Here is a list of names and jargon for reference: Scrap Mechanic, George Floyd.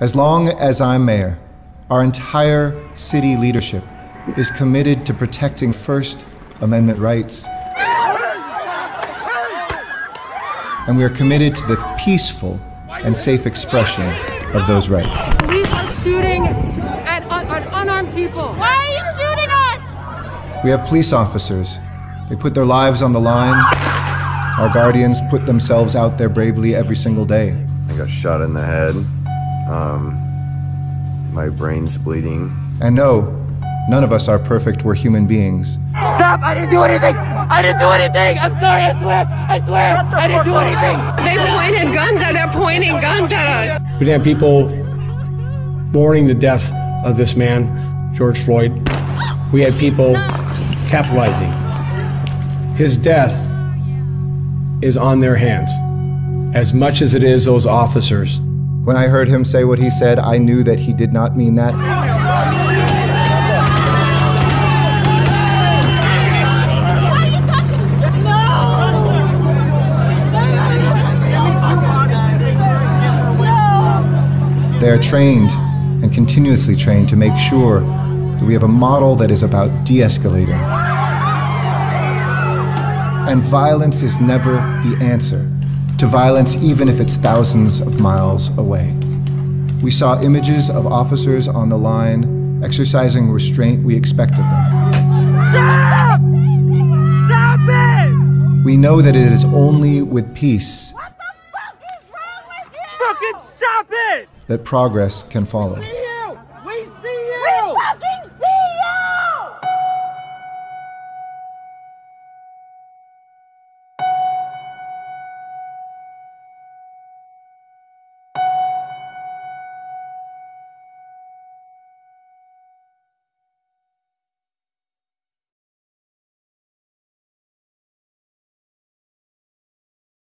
As long as I'm mayor, our entire city leadership is committed to protecting First Amendment rights. And we are committed to the peaceful and safe expression of those rights. Police are shooting at unarmed people. Why are you shooting us? We have police officers. They put their lives on the line. Our guardians put themselves out there bravely every single day. I got shot in the head. My brain's bleeding. And no, none of us are perfect. We're human beings. Stop! I didn't do anything! I didn't do anything! I'm sorry, I swear! I swear! I didn't do anything! They pointed guns at us. They're pointing guns at us. We'd have people mourning the death of this man, George Floyd. We had people capitalizing. His death is on their hands, as much as it is those officers. When I heard him say what he said, I knew that he did not mean that. Why are you touching me? No! They are trained and continuously trained to make sure that we have a model that is about de-escalating. And violence is never the answer to violence, even if it's thousands of miles away. We saw images of officers on the line exercising restraint we expect of them. Stop! Stop it! We know that it is only with peace. What the fuck is wrong with you? Fucking stop it! That progress can follow.